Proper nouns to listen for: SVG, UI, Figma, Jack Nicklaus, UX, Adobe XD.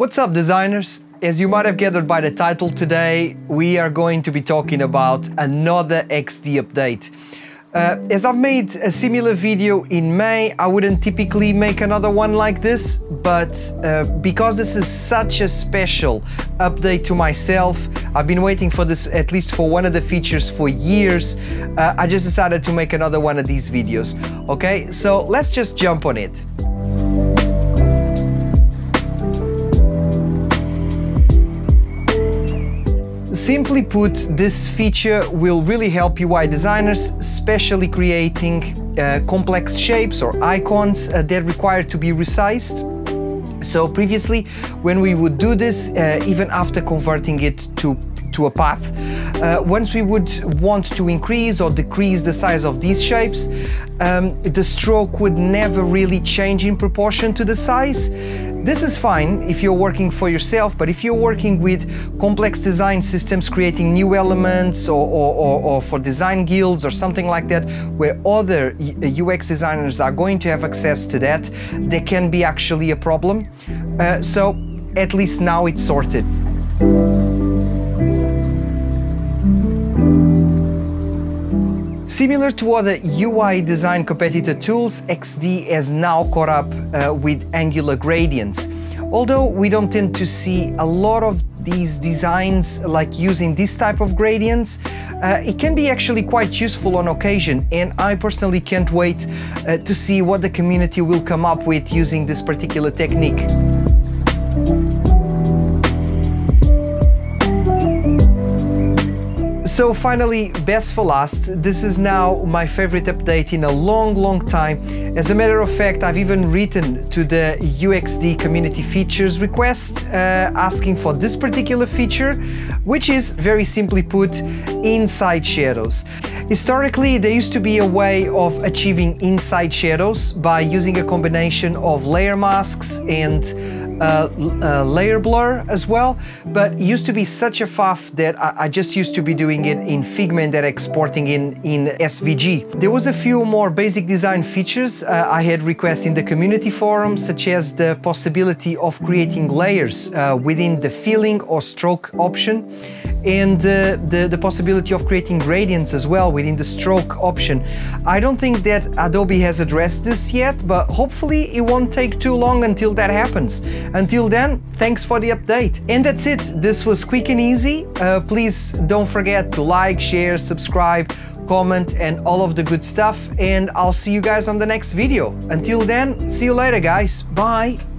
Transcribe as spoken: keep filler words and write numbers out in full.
What's up, designers? As you might have gathered by the title, today we are going to be talking about another X D update. Uh, as I've made a similar video in May, I wouldn't typically make another one like this, but uh, because this is such a special update to myself, I've been waiting for this, at least for one of the features, for years. Uh, I just decided to make another one of these videos. Okay, so let's just jump on it. Simply put, this feature will really help U I designers, especially creating uh, complex shapes or icons uh, that require to be resized. So previously, when we would do this, uh, even after converting it to to a path, uh, once we would want to increase or decrease the size of these shapes, um, the stroke would never really change in proportion to the size. This is fine if you're working for yourself, but if you're working with complex design systems, creating new elements, or, or, or, or for design guilds or something like that, where other U X designers are going to have access to that, there can be actually a problem. Uh, so at least now it's sorted. Similar to other U I design competitor tools, X D has now caught up uh, with angular gradients. Although we don't tend to see a lot of these designs like using this type of gradients, uh, it can be actually quite useful on occasion, and I personally can't wait uh, to see what the community will come up with using this particular technique. So finally, best for last, this is now my favorite update in a long, long time. As a matter of fact, I've even written to the U X D community features request, uh, asking for this particular feature, which is, very simply put, inside shadows. Historically, there used to be a way of achieving inside shadows by using a combination of layer masks and Uh, uh, layer blur as well, but it used to be such a faff that I, I just used to be doing it in Figma and then exporting in, in S V G. There was a few more basic design features uh, I had requests in the community forum, such as the possibility of creating layers uh, within the filling or stroke option, and uh, the, the possibility of creating gradients as well within the stroke option. I don't think that Adobe has addressed this yet, but hopefully it won't take too long until that happens. Until then, thanks for the update. And that's it. This was quick and easy. Uh, please don't forget to like, share, subscribe, comment, and all of the good stuff. And I'll see you guys on the next video. Until then, see you later, guys. Bye.